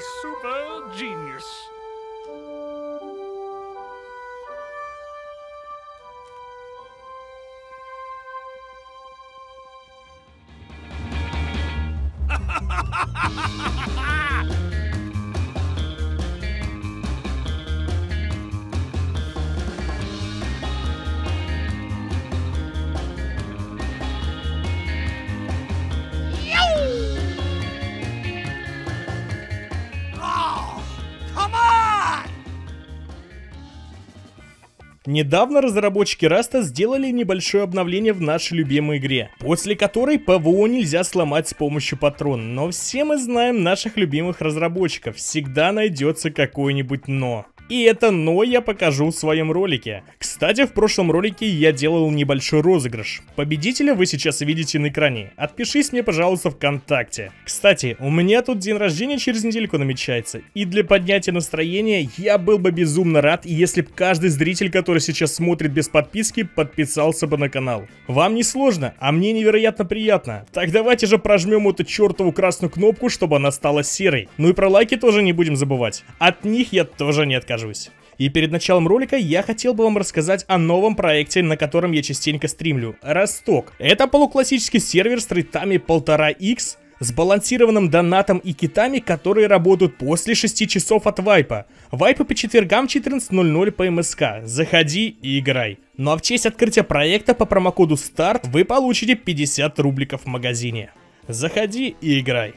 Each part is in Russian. a super genius. Недавно разработчики Раста сделали небольшое обновление в нашей любимой игре, после которой ПВО нельзя сломать с помощью патрона, но все мы знаем наших любимых разработчиков, всегда найдется какое-нибудь но. И это но я покажу в своем ролике. Кстати, в прошлом ролике я делал небольшой розыгрыш. Победителя вы сейчас видите на экране. Отпишись мне, пожалуйста, ВКонтакте. Кстати, у меня тут день рождения через недельку намечается. И для поднятия настроения я был бы безумно рад, если бы каждый зритель, который сейчас смотрит без подписки, подписался бы на канал. Вам не сложно, а мне невероятно приятно. Так давайте же прожмем эту чертову красную кнопку, чтобы она стала серой. Ну и про лайки тоже не будем забывать. От них я тоже не откажусь. И перед началом ролика я хотел бы вам рассказать о новом проекте, на котором я частенько стримлю. Росток. Это полуклассический сервер с рейтами 1,5x, сбалансированным донатом и китами, которые работают после 6 часов от вайпа. Вайпы по четвергам 14:00 по МСК. Заходи и играй. Ну а в честь открытия проекта по промокоду START вы получите 50 рубликов в магазине. Заходи и играй.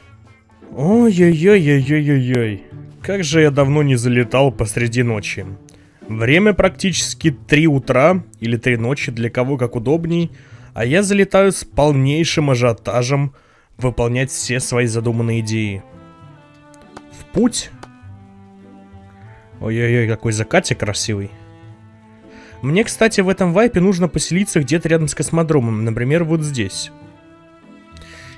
Ой-ой-ой-ой-ой-ой-ой. Как же я давно не залетал посреди ночи. Время практически 3 утра или 3 ночи, для кого как удобней, а я залетаю с полнейшим ажиотажем выполнять все свои задуманные идеи. В путь. Ой-ой-ой, какой закатик красивый. Мне, кстати, в этом вайпе нужно поселиться где-то рядом с космодромом, например, вот здесь.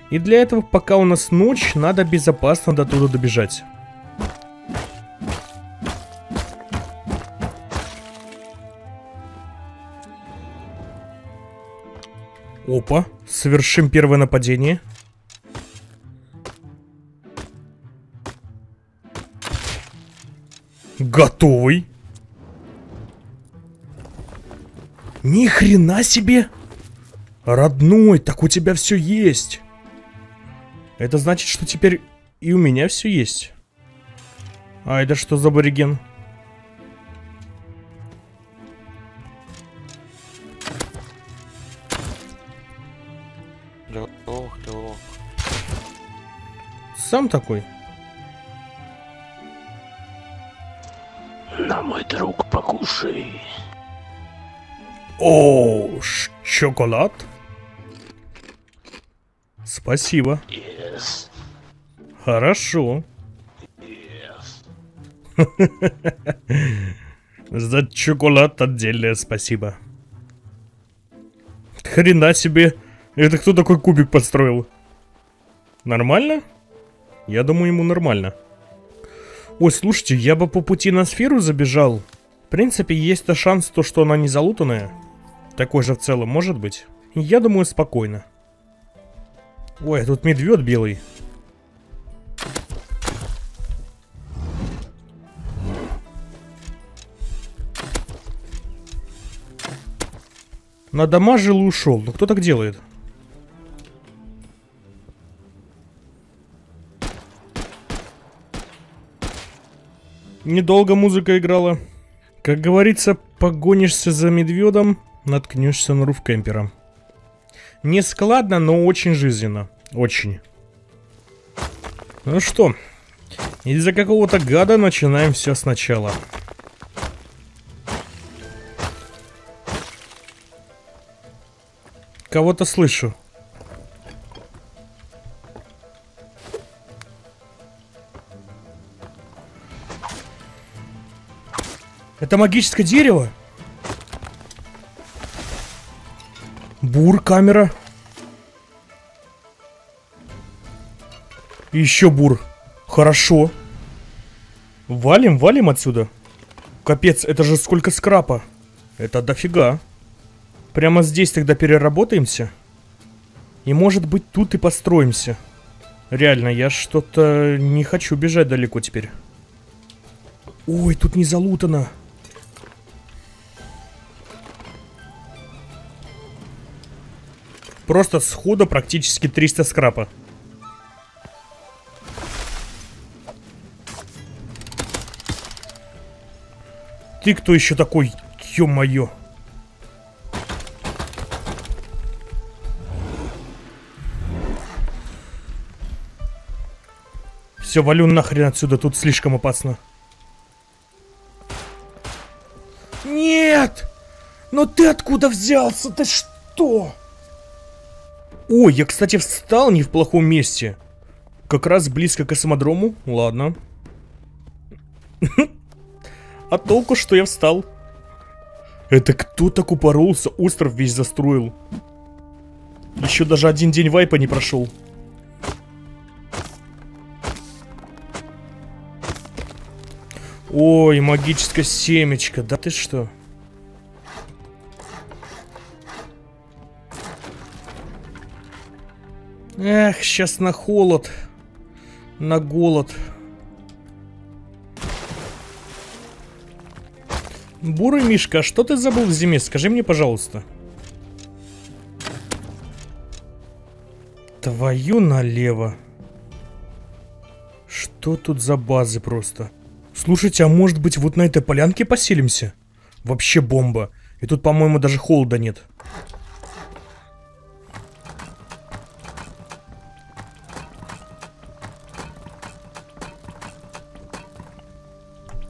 И для этого, пока у нас ночь, надо безопасно до туда добежать. Опа, совершим первое нападение. Готовый. Ни хрена себе! Родной, так у тебя все есть. Это значит, что теперь и у меня все есть. А это что за абориген? Сам такой. На мой друг покушай. О, шоколад. Спасибо. Yes. Хорошо. Yes. За шоколад отдельное спасибо. Хрена себе. Это кто такой кубик подстроил? Нормально? Я думаю, ему нормально. Ой, слушайте, я бы по пути на сферу забежал. В принципе, есть-то шанс, то, что она не залутанная. Такой же в целом может быть. Я думаю, спокойно. Ой, а тут медведь белый. Надамажил и ушел. Ну кто так делает? Недолго музыка играла. Как говорится, погонишься за медведом, наткнешься на руфкемпера. Не складно, но очень жизненно. Очень. Ну что, из-за какого-то гада начинаем все сначала. Кого-то слышу. Это магическое дерево? Бур, камера. Еще бур. Хорошо. Валим, валим отсюда. Капец, это же сколько скрапа. Это дофига. Прямо здесь тогда переработаемся. И может быть тут и построимся. Реально, я что-то не хочу бежать далеко теперь. Ой, тут не залутано. Просто сходу практически 300 скрапа. Ты кто еще такой? Ё-моё. Все, валю нахрен отсюда, тут слишком опасно. Нет! Но ты откуда взялся? Ты что? Ой, я, кстати, встал не в плохом месте. Как раз близко к космодрому. Ладно. А толку, что я встал? Это кто так упоролся? Остров весь застроил. Еще даже один день вайпа не прошел. Ой, магическое семечко. Да ты что? Эх, сейчас на холод. На голод. Бурый Мишка, а что ты забыл в зиме? Скажи мне, пожалуйста. Твою налево. Что тут за базы просто? Слушайте, а может быть вот на этой полянке поселимся? Вообще бомба. И тут, по-моему, даже холода нет.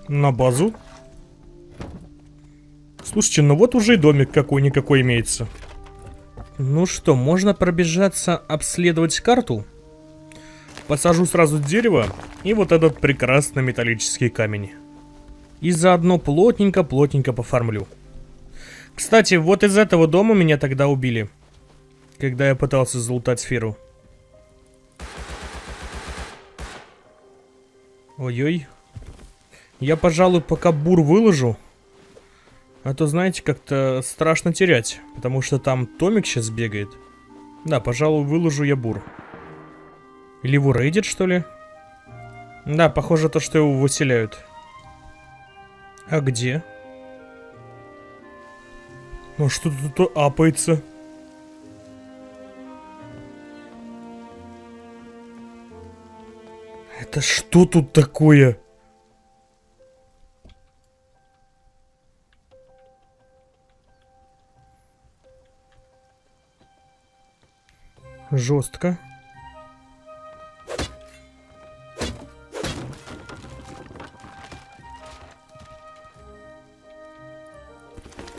На базу. Слушайте, ну вот уже и домик какой-никакой имеется. Ну что, можно пробежаться, обследовать карту. Посажу сразу дерево и вот этот прекрасный металлический камень. И заодно плотненько-плотненько пофармлю. Кстати, вот из этого дома меня тогда убили. Когда я пытался залутать сферу. Ой-ой. Я, пожалуй, пока бур выложу. А то, знаете, как-то страшно терять. Потому что там Томик сейчас бегает. Да, пожалуй, выложу я бур. Или его рейдит, что ли? Да, похоже то, что его выселяют. А где? Ну что тут апается? Это что тут такое? Жестко.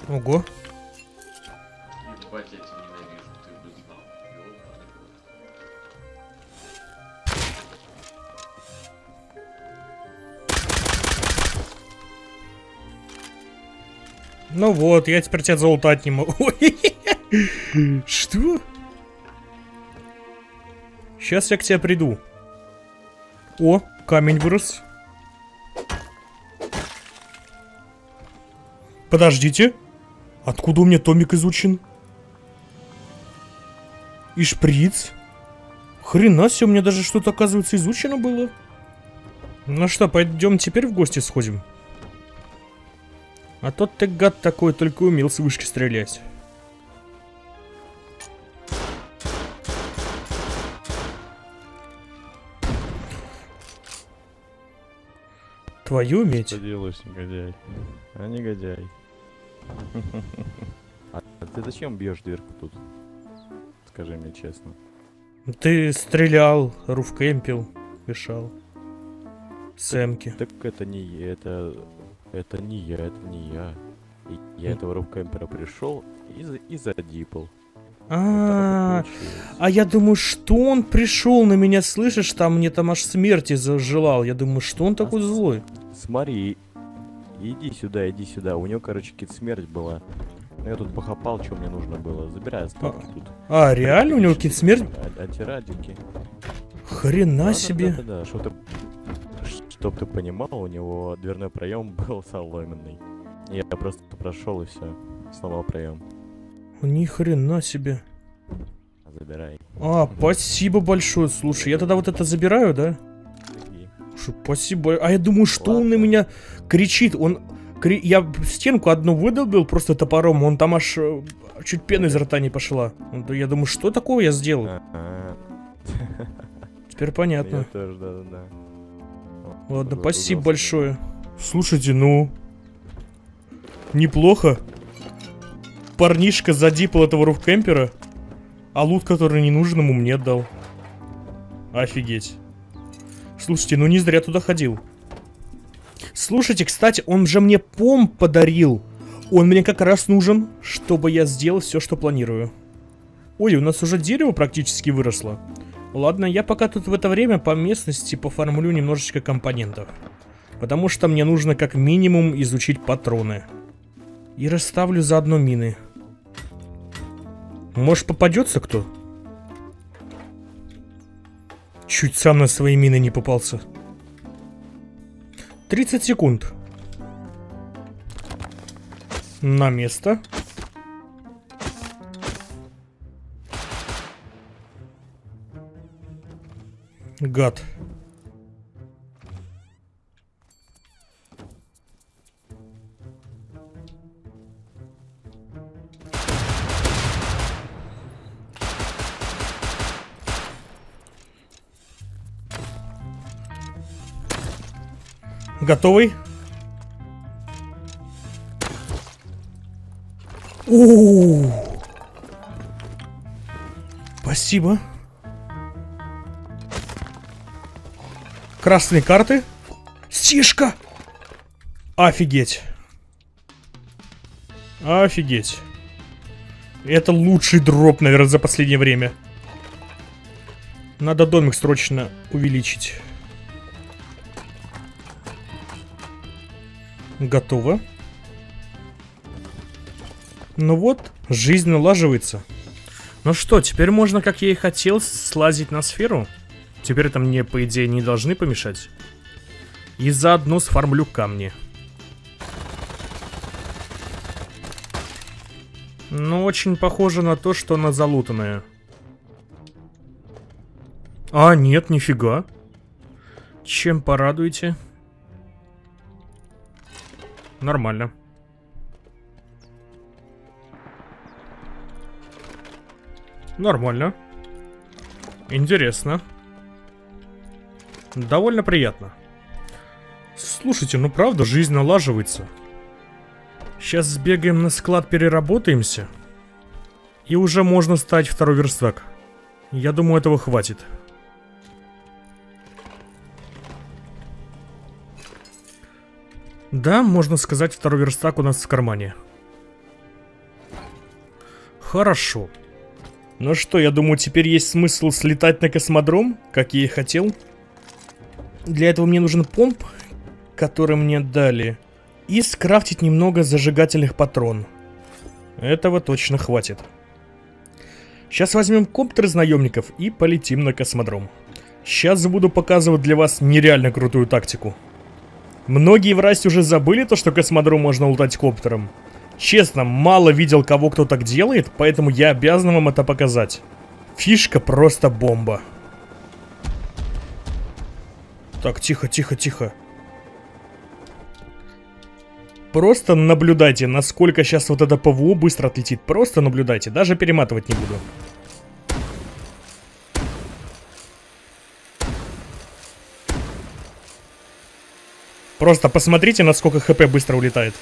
Ого. Ебать, я тебя ненавижу, ты бы знал. Ну вот, я теперь тебя залутать не могу. Что? Сейчас я к тебе приду. О, камень вырос. Подождите. Откуда у меня томик изучен? И шприц. Хрена себе, у меня даже что-то, оказывается, изучено было. Ну что, пойдем теперь в гости сходим. А тот ты гад такой, только умел с вышки стрелять. Твою медь. Что делаешь, негодяй? А, негодяй. А ты зачем бьешь дверку тут? Скажи мне честно. Ты стрелял, руфкэмпил, мешал. Сэмки. Так это не я. Я этого руфкэмпера пришел и задипал. А я думаю, что он пришел на меня, слышишь, там мне там аж смерти зажелал. Я думаю, что он такой злой. Смотри, иди сюда. У него, короче, какая-то смерть была. Я тут похапал, что мне нужно было. Забирай остатки тут. А, реально у него какие-то смерть? Антирадики. Хрена себе. Да, чтоб ты понимал, у него дверной проем был соломенный. Я просто прошел и все, сломал проем. Ни хрена себе. забирай. А, спасибо большое. Слушай, я тогда вот это забираю, да? Спасибо. А я думаю, что ладно. Он на меня кричит. Он... Я стенку одну выдолбил просто топором. Он там аж чуть пена из рта не пошла. Я думаю, что такого я сделал? Теперь понятно. Я тоже, да. Ладно, спасибо большое. Слушайте, ну... Неплохо. Парнишка задипал этого руфкемпера, а лут, который не нужен, ему мне отдал. Офигеть. Слушайте, ну не зря туда ходил. Слушайте, кстати, он же мне помп подарил. Он мне как раз нужен, чтобы я сделал все, что планирую. Ой, у нас уже дерево практически выросло. Ладно, я пока тут в это время по местности пофармлю немножечко компонентов. Потому что мне нужно как минимум изучить патроны. И расставлю заодно мины. Может, попадется кто? Чуть сам на свои мины не попался. 30 секунд. На место. Гад. Готовый? О-о-о-о. Спасибо. Красные карты. Стишка. Офигеть. Офигеть. Это лучший дроп, наверное, за последнее время. Надо домик срочно увеличить. Готово. Ну вот, жизнь налаживается. Ну что, теперь можно, как я и хотел, слазить на сферу. Теперь это мне, по идее, не должны помешать. И заодно сфармлю камни. Ну, очень похоже на то, что она залутанная. А, нет, нифига. Чем порадуете? Нормально. Нормально. Интересно. Довольно приятно. Слушайте, ну правда, жизнь налаживается. Сейчас сбегаем на склад, переработаемся. И уже можно ставить второй верстак. Я думаю, этого хватит. Да, можно сказать, второй верстак у нас в кармане. Хорошо. Ну что, я думаю, теперь есть смысл слетать на космодром, как я и хотел. Для этого мне нужен помп, который мне дали. И скрафтить немного зажигательных патрон. Этого точно хватит. Сейчас возьмем коптер из наемников и полетим на космодром. Сейчас буду показывать для вас нереально крутую тактику. Многие в Расте уже забыли то, что космодром можно лутать коптером. Честно, мало видел, кого кто так делает, поэтому я обязан вам это показать. Фишка просто бомба. Так, тихо, тихо, тихо. Просто наблюдайте, насколько сейчас вот это ПВО быстро отлетит. Просто наблюдайте, даже перематывать не буду. Просто посмотрите, насколько хп быстро улетает.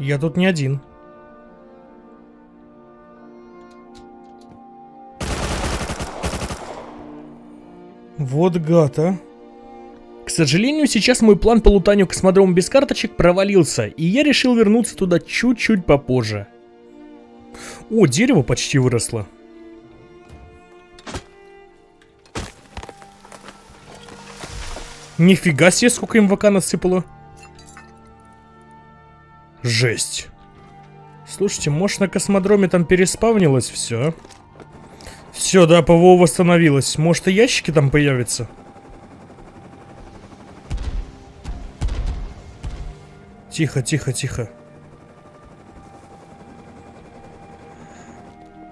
Я тут не один. Вот гад, а. К сожалению, сейчас мой план по лутанию космодрома без карточек провалился, и я решил вернуться туда чуть-чуть попозже. О, дерево почти выросло. Нифига себе, сколько им МВК насыпало. Жесть. Слушайте, может, на космодроме там переспавнилось все? Все, да, ПВО восстановилось. Может, и ящики там появятся? Тихо, тихо, тихо.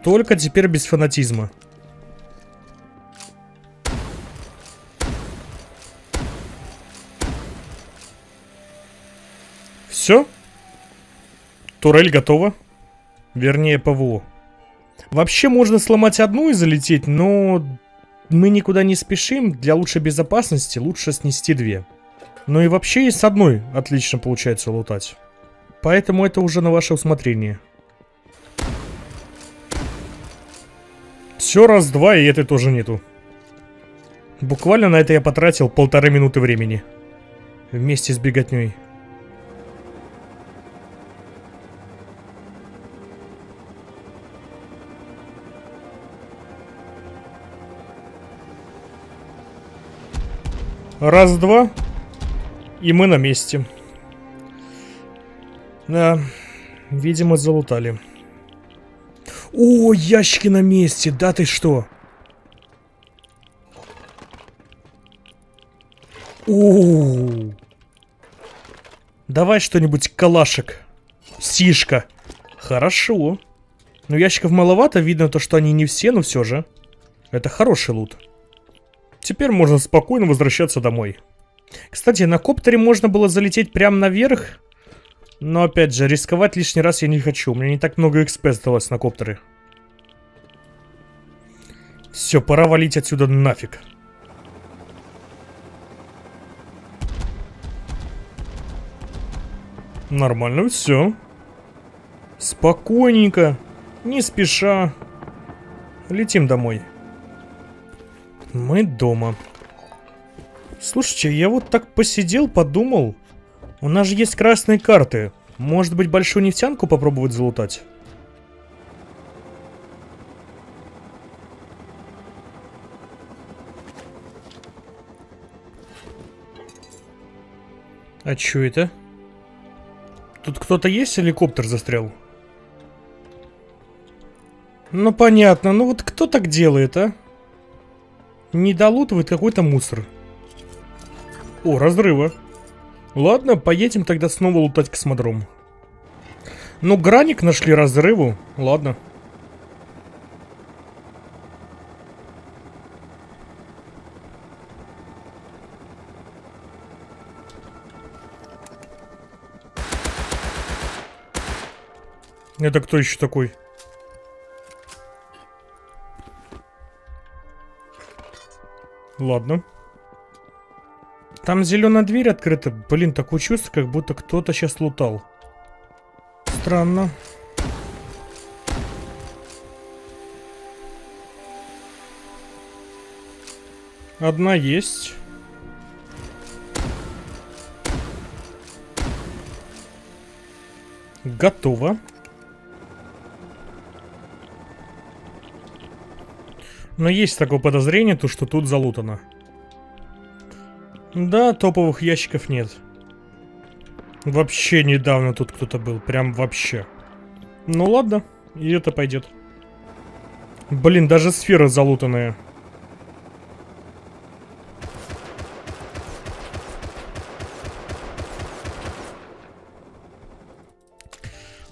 Только теперь без фанатизма. Все. Турель готова. Вернее, ПВО. Вообще можно сломать одну и залететь, но мы никуда не спешим. Для лучшей безопасности лучше снести две. Ну и вообще и с одной отлично получается лутать. Поэтому это уже на ваше усмотрение. Все раз-два, и этой тоже нету. Буквально на это я потратил 1,5 минуты времени. Вместе с беготней. Раз-два, и мы на месте. Да, видимо, залутали. О, ящики на месте, да ты что? О, давай что-нибудь, калашек, сишка. Хорошо. Но ящиков маловато, видно то, что они не все, но все же. Это хороший лут. Теперь можно спокойно возвращаться домой. Кстати, на коптере можно было залететь прямо наверх. Но опять же, рисковать лишний раз я не хочу. У меня не так много XP осталось на коптеры. Все, пора валить отсюда нафиг. Нормально все. Спокойненько, не спеша. Летим домой. Мы дома. Слушайте, я вот так посидел, подумал. У нас же есть красные карты. Может быть, большую нефтянку попробовать залутать? А чё это? Тут кто-то есть или коптер застрял? Ну понятно, ну вот кто так делает, а? Не долутывает какой-то мусор. О, разрыва. Ладно, поедем тогда снова лутать космодром. Ну, граник нашли разрыву. Ладно. Это кто еще такой? Ладно. Там зеленая дверь открыта. Блин, такое чувство, как будто кто-то сейчас лутал. Странно. Одна есть. Готово. Но есть такое подозрение, то что тут залутано. Да, топовых ящиков нет. Вообще недавно тут кто-то был, прям вообще. Ну ладно, и это пойдет. Блин, даже сферы залутанные.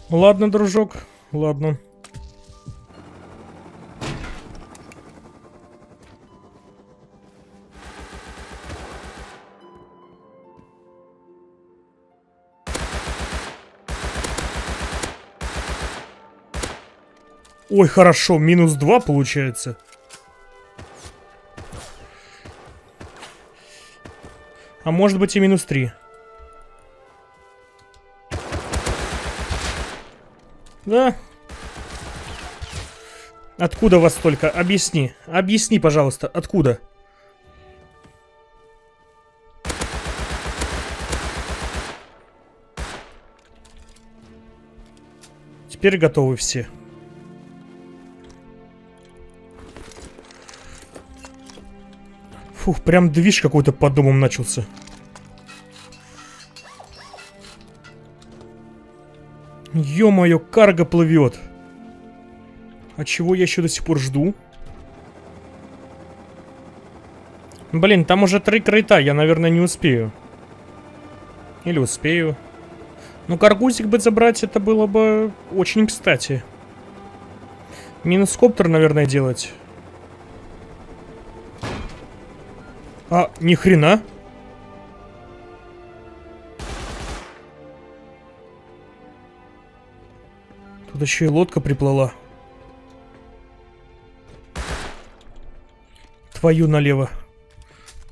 Ладно, дружок, ладно. Ой, хорошо, -2 получается. А может быть и -3. Да. Откуда вас столько? Объясни. Объясни, пожалуйста, откуда? Теперь готовы все. Фух, прям движ какой-то под домом начался. Ё-моё, карго плывет. А чего я еще до сих пор жду? Блин, там уже 3 корыта, я, наверное, не успею. Или успею. Но каргузик бы забрать, это было бы очень кстати. Минус коптер, наверное, делать. А, ни хрена. Тут еще и лодка приплыла. Твою налево.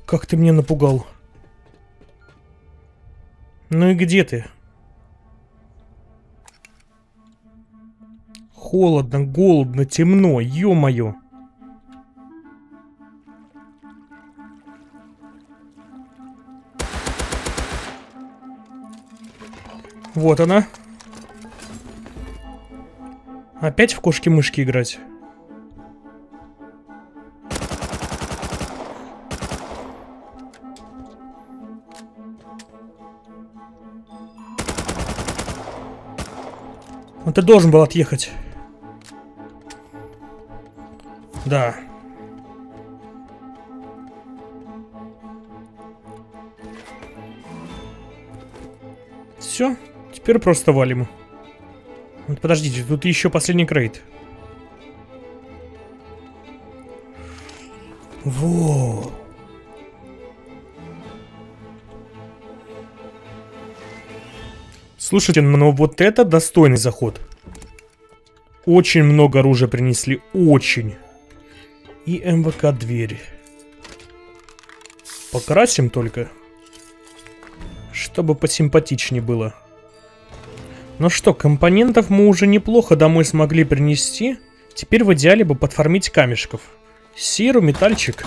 Как ты меня напугал. Ну и где ты? Холодно, голодно, темно, ё-моё. Вот она. Опять в кошки-мышки играть? Ну ты должен был отъехать. Да. Все. Теперь просто валим. Вот подождите, тут еще последний крейт. Во. Слушайте, но вот это достойный заход. Очень много оружия принесли. Очень. И МВК-дверь. Покрасим только. Чтобы посимпатичнее было. Ну что, компонентов мы уже неплохо домой смогли принести. Теперь в идеале бы подфармить камешков. Серу, метальчик.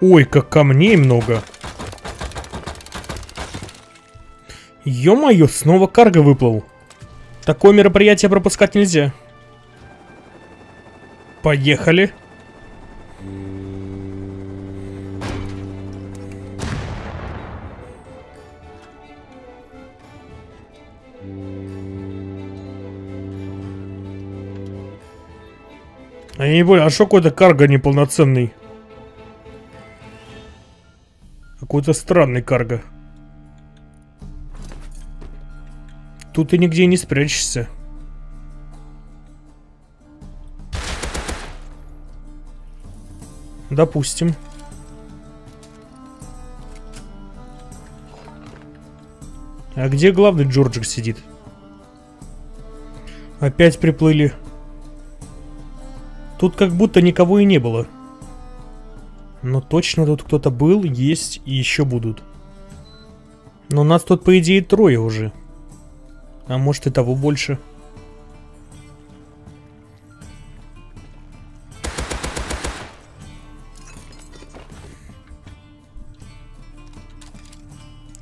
Ой, как камней много. Ё-моё, снова карго выплыл. Такое мероприятие пропускать нельзя. Поехали. А я не понял, а что какой-то карго неполноценный? Какой-то странный карго. Тут ты нигде не спрячешься. Допустим. А где главный Джорджик сидит? Опять приплыли. Тут как будто никого и не было. Но точно тут кто-то был, есть и еще будут. Но нас тут, по идее, трое уже. А может и того больше.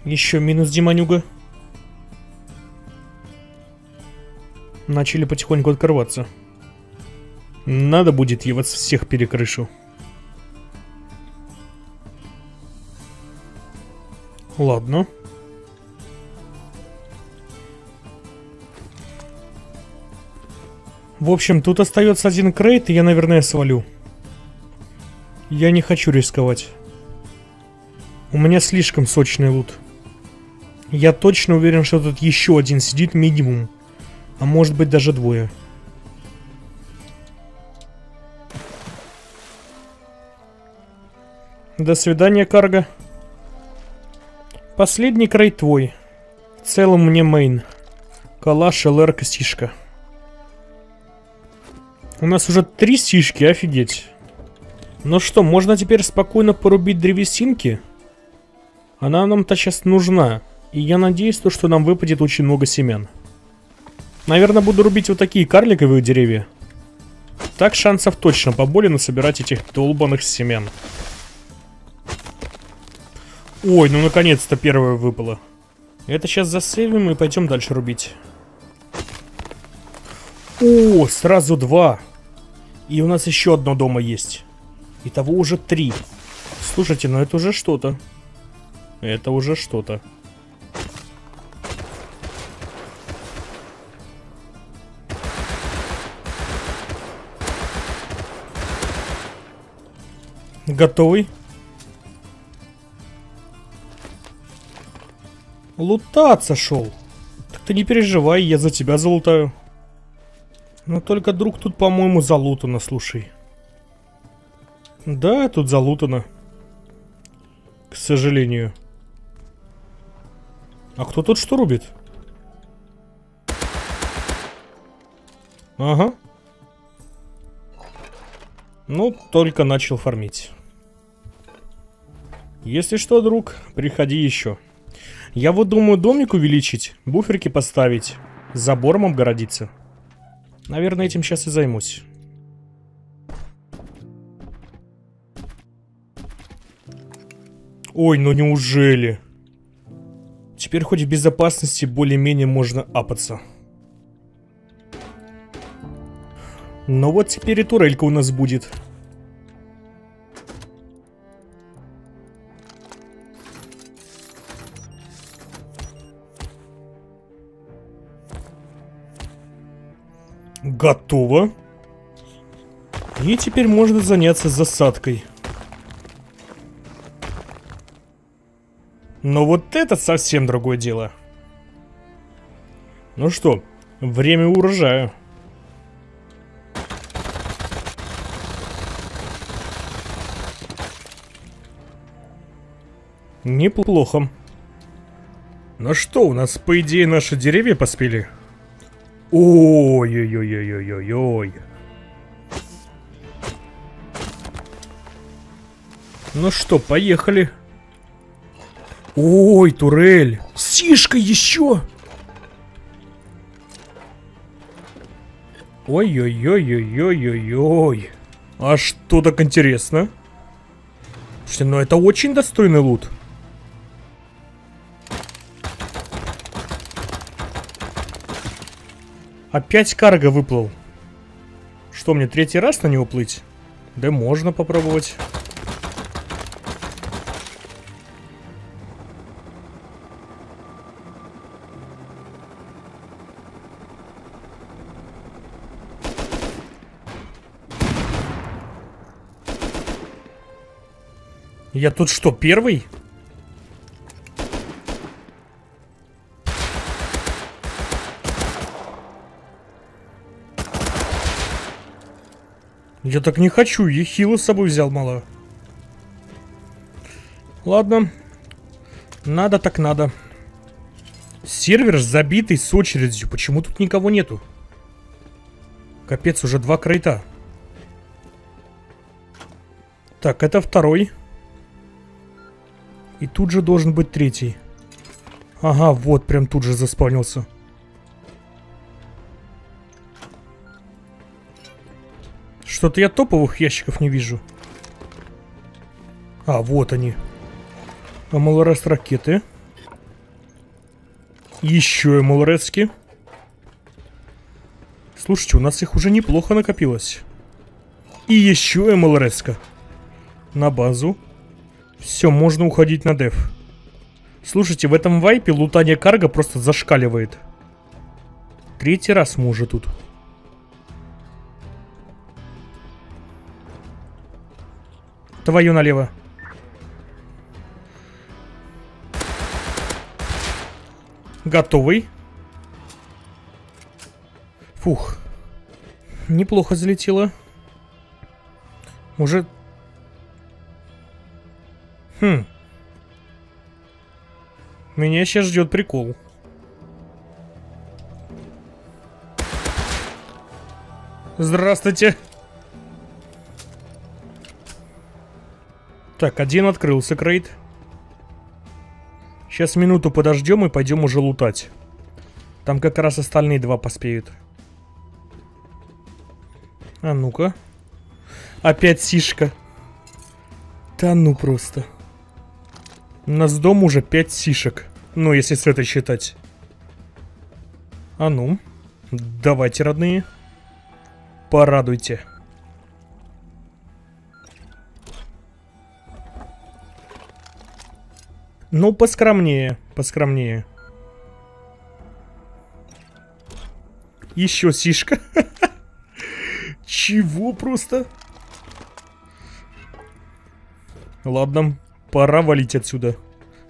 Еще минус Диманюга. Начали потихоньку открываться. Надо будет я вас всех перекрышу. Ладно. В общем, тут остается один крейт, и я, наверное, свалю. Я не хочу рисковать. У меня слишком сочный лут. Я точно уверен, что тут еще один сидит минимум. А может быть даже двое. До свидания, карго. Последний крейт твой. В целом мне мейн. Калаш, ЛР, косишка. У нас уже 3 сишки, офигеть. Ну что, можно теперь спокойно порубить древесинки? Она нам-то сейчас нужна. И я надеюсь, то, что нам выпадет очень много семян. Наверное, буду рубить вот такие карликовые деревья. Так шансов точно поболее насобирать этих долбаных семян. Ой, ну наконец-то первое выпало. Это сейчас засейвим и пойдем дальше рубить. О, сразу 2. И у нас еще одно дома есть. Итого уже 3. Слушайте, ну это уже что-то. Это уже что-то. Готовый. Лутаться шел. Так ты не переживай, я за тебя залутаю. Но только, друг, тут, по-моему, залутано, слушай. Да, тут залутано. К сожалению. А кто тут что рубит? Ага. Ну, только начал фармить. Если что, друг, приходи еще. Я вот думаю домик увеличить, буферки поставить, забором обгородиться. Наверное, этим сейчас и займусь. Ой, ну неужели? Теперь хоть в безопасности более-менее можно апаться. Ну вот теперь и турелька у нас будет. Готово. И теперь можно заняться засадкой. Но вот это совсем другое дело. Ну что, время урожая. Неплохо. Ну что, у нас, по идее, наши деревья поспели? Ой-ой-ой-ой-ой-ой-ой. Ну что, поехали. Ой, турель. Сишка еще. Ой-ой-ой-ой-ой-ой-ой. А что так интересно? Слушайте, ну это очень достойный лут. Опять карго выплыл. Что, мне третий раз на него плыть? Да можно попробовать. Я тут что, первый? Я так не хочу, ехилу с собой взял мало. Ладно. Надо так надо. Сервер забитый с очередью. Почему тут никого нету? Капец, уже два крейта. Так, это второй. И тут же должен быть третий. Ага, вот прям тут же заспавнился. Что-то я топовых ящиков не вижу. А, вот они. МЛРС ракеты. Еще МЛРСки. Слушайте, у нас их уже неплохо накопилось. И еще МЛРСка. На базу. Все, можно уходить на деф. Слушайте, в этом вайпе лутание карго просто зашкаливает. Третий раз мы уже тут. Твою налево. Готовый. Фух. Неплохо залетело. Уже... Хм. Меня сейчас ждет прикол. Здравствуйте. Так, один открылся крейт. Сейчас минуту подождем и пойдем уже лутать. Там как раз остальные два поспеют. А ну-ка. Опять сишка. Да ну просто. У нас дома уже 5 сишек. Ну, если с этой считать. А ну. Давайте, родные. Порадуйте. Ну, поскромнее, поскромнее. Еще сишка. Чего просто? Ладно, пора валить отсюда.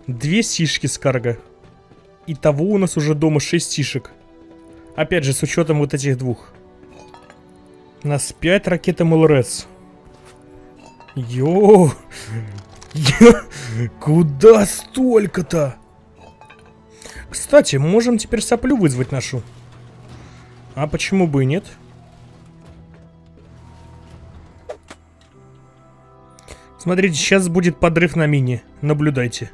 2 сишки с карго. Итого у нас уже дома 6 сишек. Опять же, с учетом вот этих двух. У нас 5 ракет МЛРС. Йоу! Куда столько-то? Кстати, можем теперь соплю вызвать нашу. А почему бы и нет? Смотрите, сейчас будет подрыв на мине. Наблюдайте.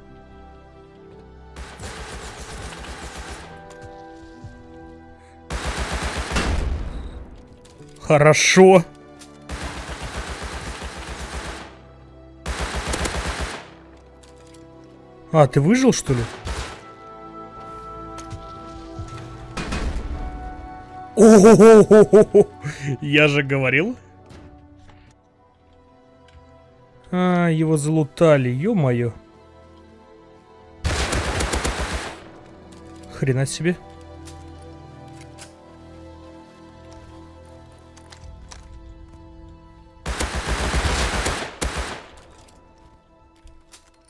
Хорошо. А, ты выжил, что ли? О-хо-хо-хо-хо-хо. Я же говорил. А, его залутали, ё-моё. Хрена себе.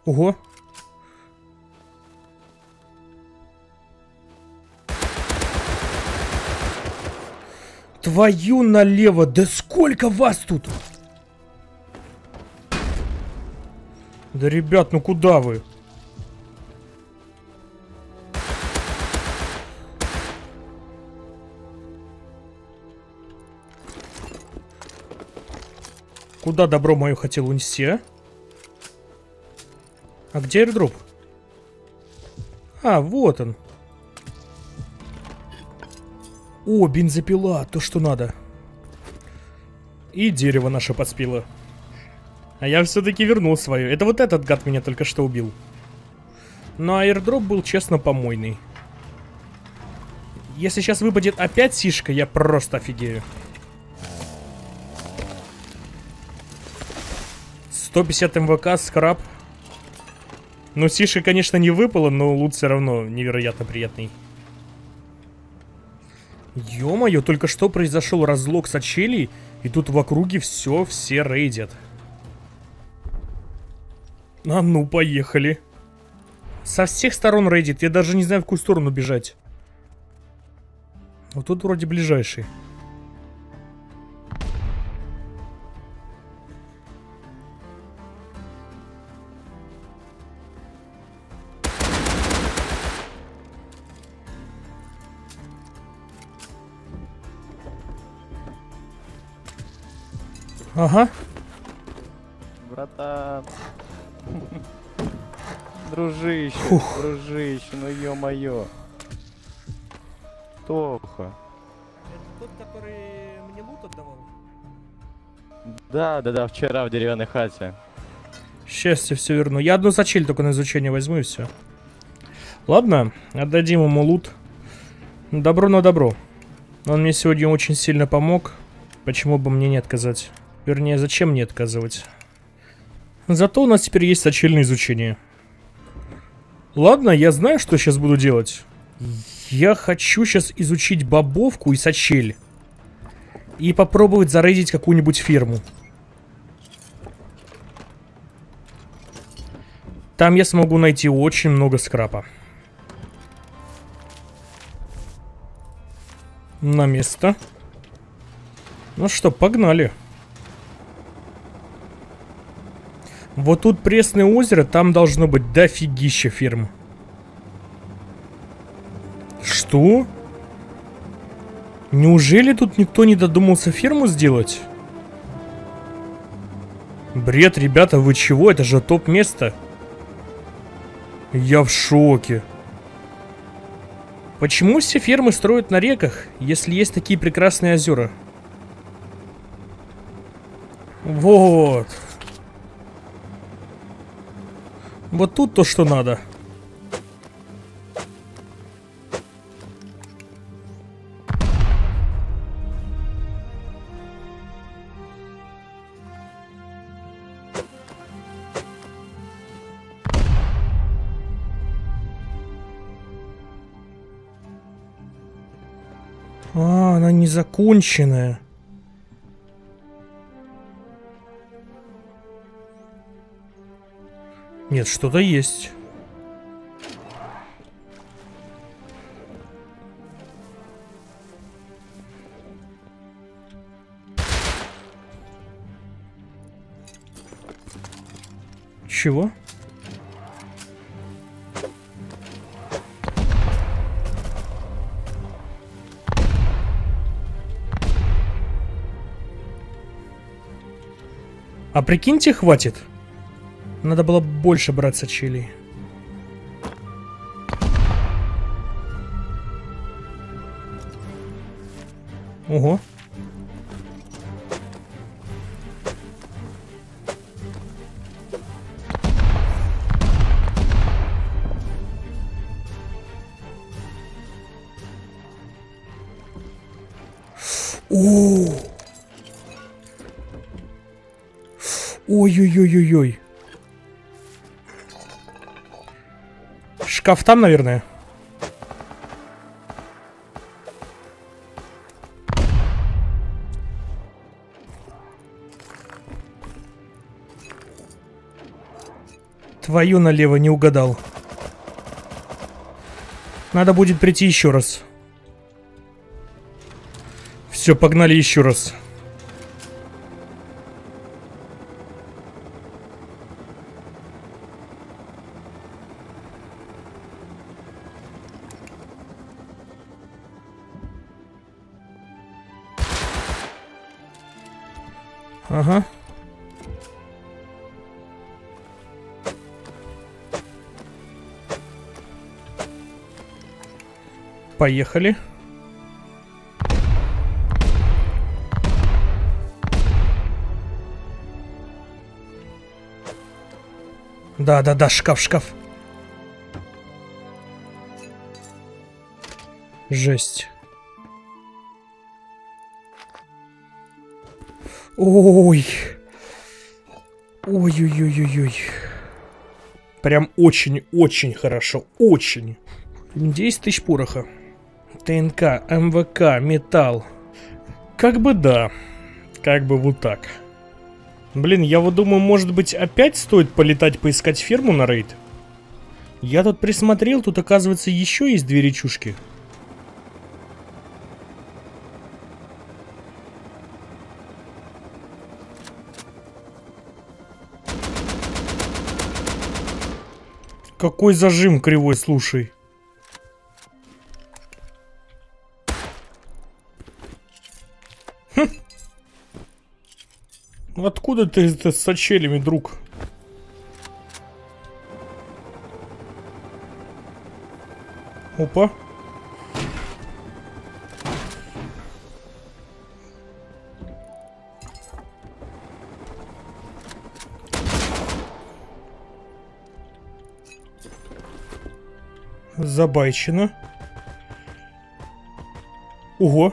Ого. Твою налево, да сколько вас тут? Да, ребят, ну куда вы? Куда добро мое хотел унести, а? А где аирдроп? А, вот он. О, бензопила, то что надо. И дерево наше подспило. А я все-таки вернул свое. Это вот этот гад меня только что убил. Но аирдроп был, честно, помойный. Если сейчас выпадет опять сишка, я просто офигею. 150 МВК, скраб. Ну, сишка, конечно, не выпала, но лут все равно невероятно приятный. Ё-моё, только что произошел разлог с отчелей, и тут в округе все рейдят. А ну, поехали. Со всех сторон рейдит, я даже не знаю, в какую сторону бежать. Вот тут вроде ближайший. Ага. Братан. Дружище, фух. Дружище, ну ё-моё. Тоха. Это тот, который мне лут отдавал? Да, вчера в деревянной хате. Счастье, все верну. Я одну зачель только на изучение возьму и все. Ладно, отдадим ему лут. Добро на добро. Он мне сегодня очень сильно помог. Почему бы мне не отказать? Вернее, зачем мне отказывать? Зато у нас теперь есть сочельное изучение. Ладно, я знаю, что сейчас буду делать. Я хочу сейчас изучить бобовку и сочель. И попробовать зарейдить какую-нибудь ферму. Там я смогу найти очень много скрапа. На место. Ну что, погнали. Вот тут пресное озеро, там должно быть дофигища ферм. Что? Неужели тут никто не додумался ферму сделать? Бред, ребята, вы чего? Это же топ-место. Я в шоке. Почему все фермы строят на реках, если есть такие прекрасные озера? Вот. Вот тут то, что надо. А, она незаконченная. Нет, что-то есть. Чего? А прикиньте, хватит. Надо было больше брать сачелей. Ого. Ой-ой-ой-ой-ой. Шкаф там, наверное. Твою налево, не угадал. Надо будет прийти еще раз. Все, погнали еще раз. Ага. Поехали. Да-да-да, шкаф, шкаф. Жесть. Ой. Ой-ой-ой-ой-ой. Прям очень-очень хорошо. Очень. 10 тысяч пороха. ТНК, МВК, металл. Как бы да. Как бы вот так. Блин, я вот думаю, может быть, опять стоит полетать поискать ферму на рейд? Я тут присмотрел, тут, оказывается, еще есть две речушки. Какой зажим кривой, слушай. Хм. Откуда ты это с сачелями, друг? Опа. Забайчина. Ого.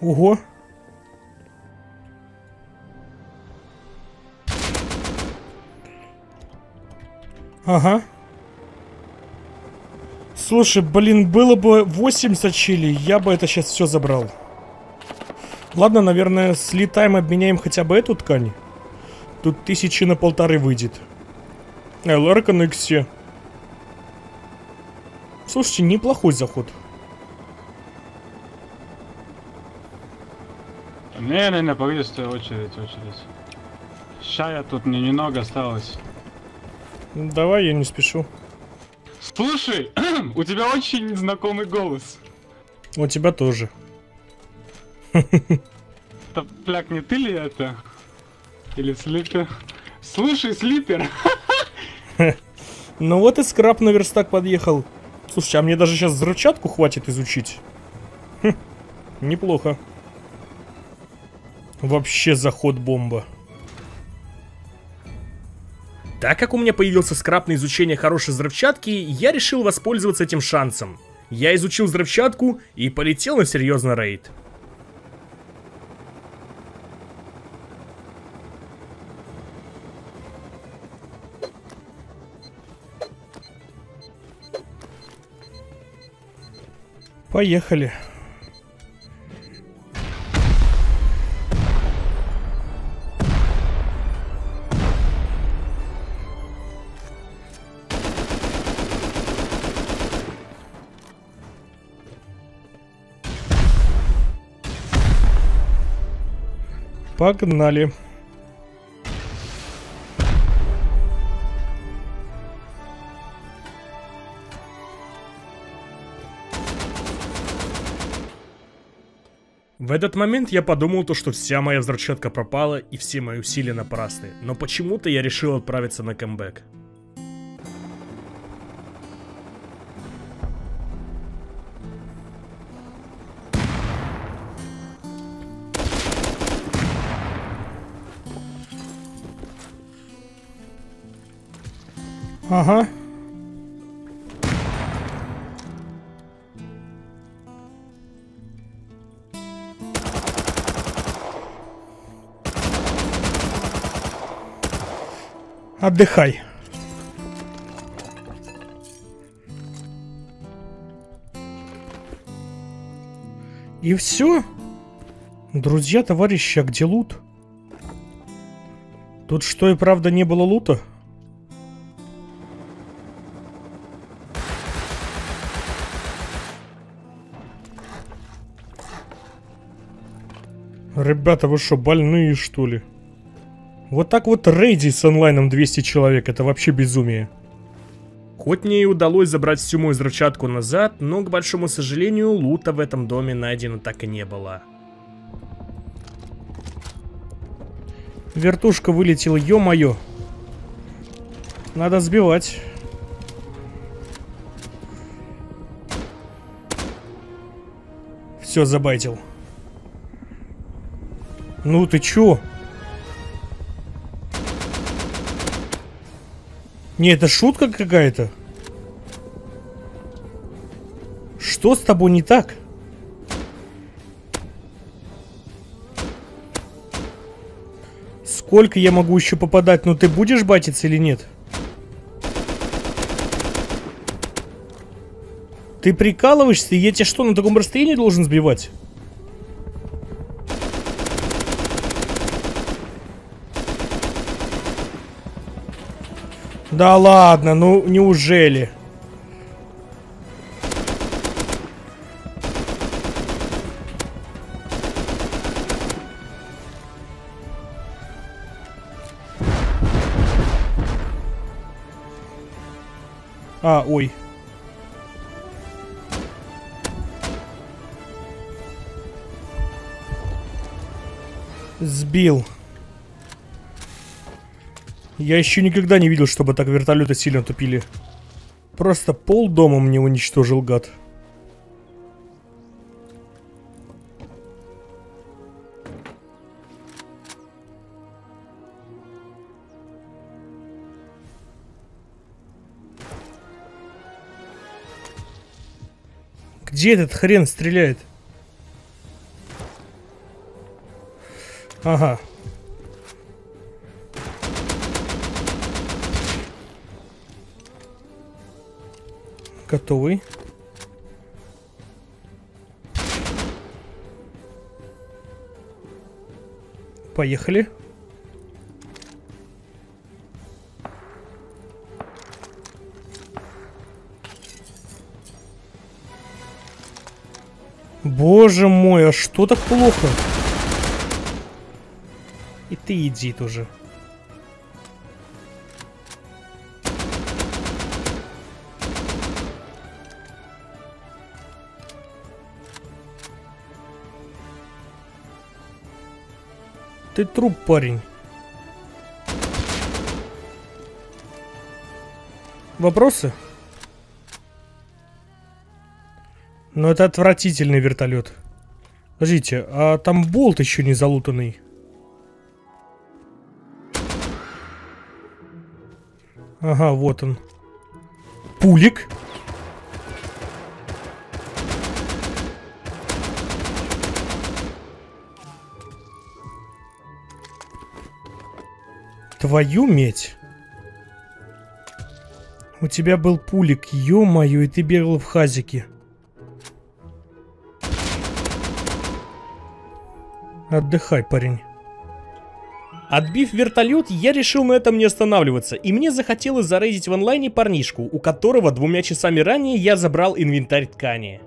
Ого. Ага. Слушай, блин, было бы 8 сачелей, я бы это сейчас все забрал. Ладно, наверное, слетаем, обменяем хотя бы эту ткань. Тут 1000 на 1500 выйдет. Ларка на иксе. Слушайте, неплохой заход. Не-не-не, погоди, стой, очередь. Ща я тут, мне немного осталось. Давай, я не спешу. Слушай, у тебя очень знакомый голос. У тебя тоже. Это, пляк, не ты ли это? Или слипер? Слушай, слипер. Ну вот и скраб на верстак подъехал. Слушай, а мне даже сейчас взрывчатку хватит изучить. Хм, неплохо. Вообще заход бомба. Так как у меня появился скраб на изучение хорошей взрывчатки, я решил воспользоваться этим шансом. я изучил взрывчатку и полетел на серьезный рейд. Поехали. Погнали. В этот момент я подумал, то, что вся моя взрывчатка пропала и все мои усилия напрасны, но почему-то я решил отправиться на камбэк. Ага. Отдыхай. И все? Друзья, товарищи, а где лут? Тут что и правда не было лута? Ребята, вы что, больные, что ли? Вот так вот рейди с онлайном 200 человек, это вообще безумие. Хоть мне и удалось забрать всю мою взрывчатку назад, но, к большому сожалению, лута в этом доме найдено так и не было. Вертушка вылетела, ё-моё. Надо сбивать. Все, забайтил. Ну ты чё? Не, это шутка какая-то. Что с тобой не так? Сколько я могу еще попадать? Ну ты будешь батиться или нет? Ты прикалываешься? Я тебя что, на таком расстоянии должен сбивать? Да ладно, ну неужели? А, ой. Сбил. Я еще никогда не видел, чтобы так вертолеты сильно тупили. Просто полдома мне уничтожил гад. Где этот хрен стреляет? Ага. Готовый. Поехали. Боже мой, а что так плохо? И ты иди тоже. Ты труп, парень. Вопросы? Но это отвратительный вертолет. Подождите, а там болт еще не залутанный. Ага, вот он. Пулик. Твою медь. У тебя был пулик, ё-моё, и ты бегал в хазике. Отдыхай, парень. Отбив вертолет, я решил на этом не останавливаться, и мне захотелось зарейдить в онлайне парнишку, у которого 2 часами ранее я забрал инвентарь ткани.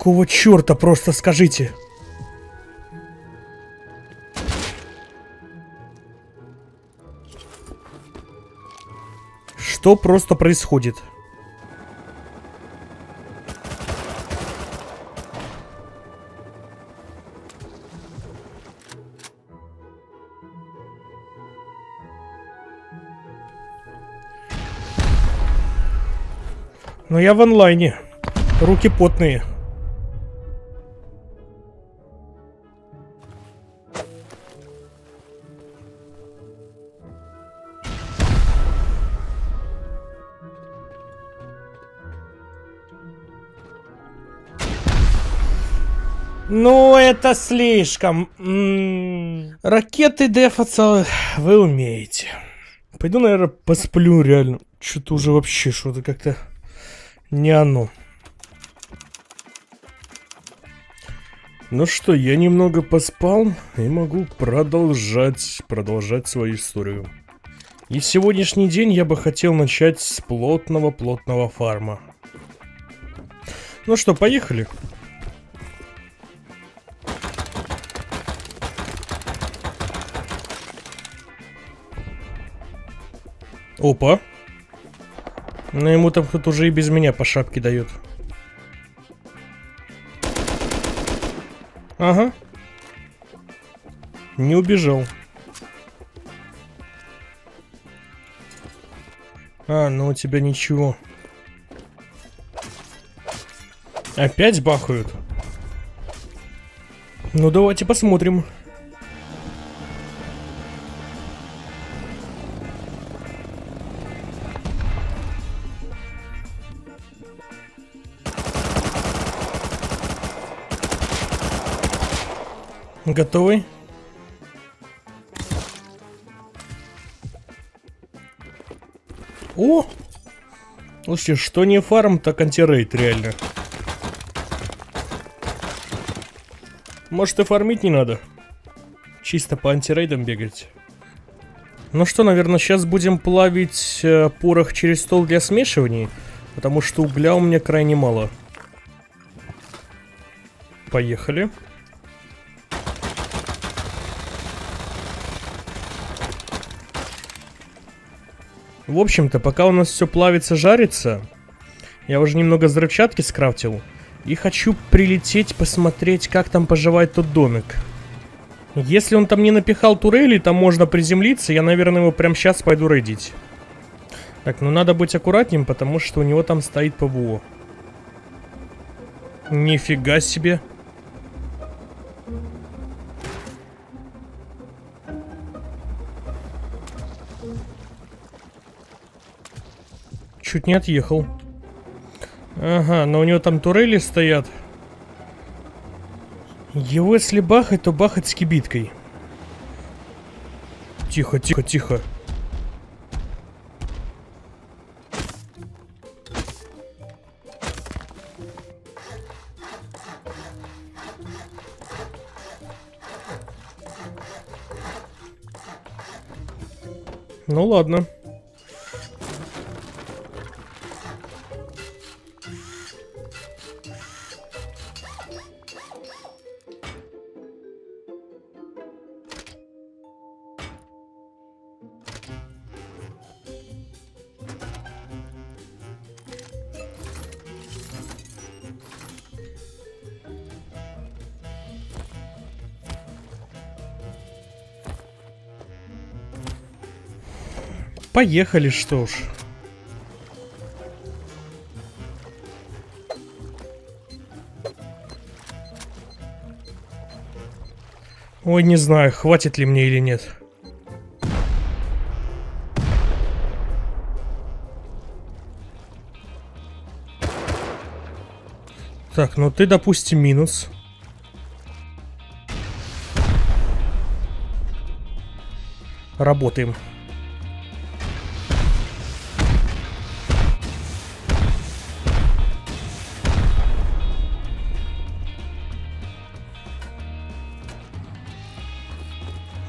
Какого черта, просто скажите. Что просто происходит? Но я в онлайне. Руки потные. Ну, это слишком. Ракеты дефаться вы умеете. Пойду, наверное, посплю реально. Что-то уже вообще, что-то как-то не оно. Ну что, я немного поспал и могу продолжать свою историю. И сегодняшний день я бы хотел начать с плотного фарма. Ну что, поехали. Опа. Ну ему там кто-то уже и без меня по шапке дает. Ага. Не убежал. А, ну у тебя ничего. Опять бахают. Ну давайте посмотрим. Готовы? О! Слушайте, что не фарм, так антирейд реально. Может и фармить не надо. Чисто по антирейдам бегать. Ну что, наверное, сейчас будем плавить порох через стол для смешивания. Потому что угля у меня крайне мало. Поехали. В общем-то, пока у нас все плавится, жарится, я уже немного взрывчатки скрафтил. И хочу прилететь, посмотреть, как там поживает тот домик. Если он там не напихал турели, там можно приземлиться, я, наверное, его прямо сейчас пойду рейдить. Так, ну надо быть аккуратнее, потому что у него там стоит ПВО. Нифига себе. Чуть не отъехал. Ага, но у него там турели стоят. Его если бахать, то бахать с кибиткой. Тихо, тихо, тихо. Ну ладно. Поехали, что ж. Ой, не знаю, хватит ли мне или нет. Так, ну ты, допустим, минус. Работаем.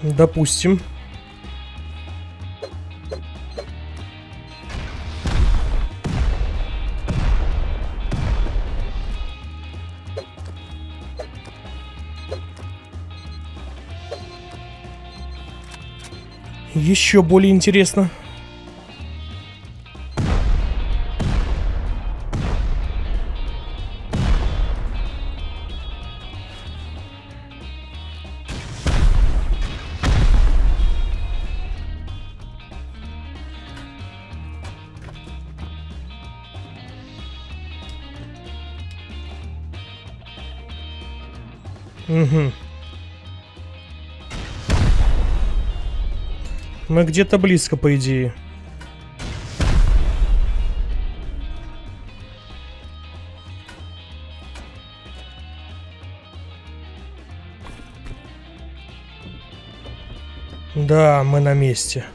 Допустим. Еще более интересно. Угу. Мы где-то близко, по идее. Да, мы на месте.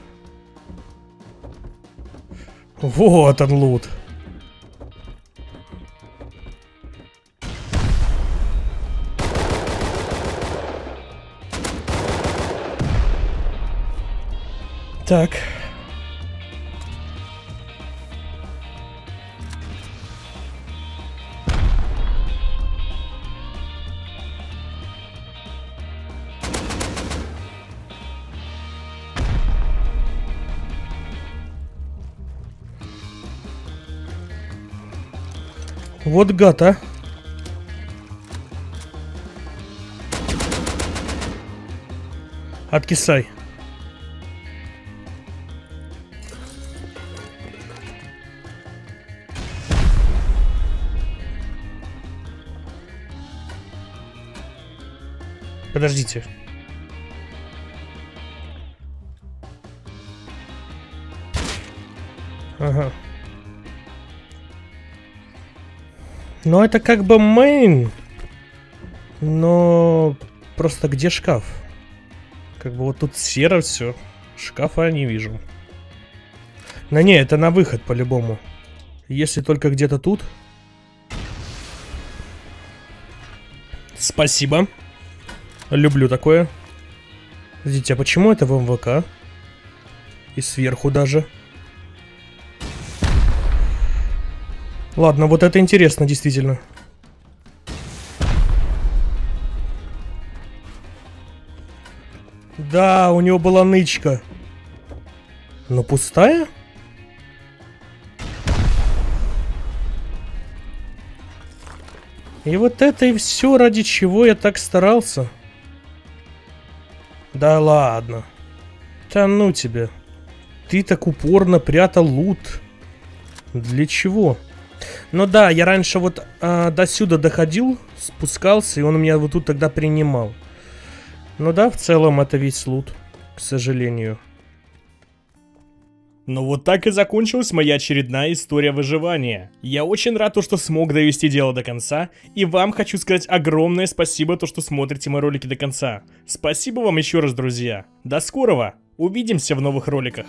Вот он, лут. Так. Вот гад, а. Откисай. Подождите. Ага. Ну это как бы мейн. Но просто где шкаф? Как бы вот тут серо все. Шкафа я не вижу. Но не, это на выход по-любому. Если только где-то тут. Спасибо. Люблю такое. Подождите, а почему это в МВК? И сверху даже. Ладно, вот это интересно, действительно. Да, у него была нычка. Но пустая? И вот это и все, ради чего я так старался. Да ладно. Да ну тебя. Ты так упорно прятал лут. Для чего? Ну да, я раньше вот до сюда доходил, спускался, и он у меня вот тут тогда принимал. Ну да, в целом это весь лут, к сожалению. Ну вот так и закончилась моя очередная история выживания. Я очень рад, что смог довести дело до конца, и вам хочу сказать огромное спасибо, что смотрите мои ролики до конца. Спасибо вам еще раз, друзья. До скорого, увидимся в новых роликах.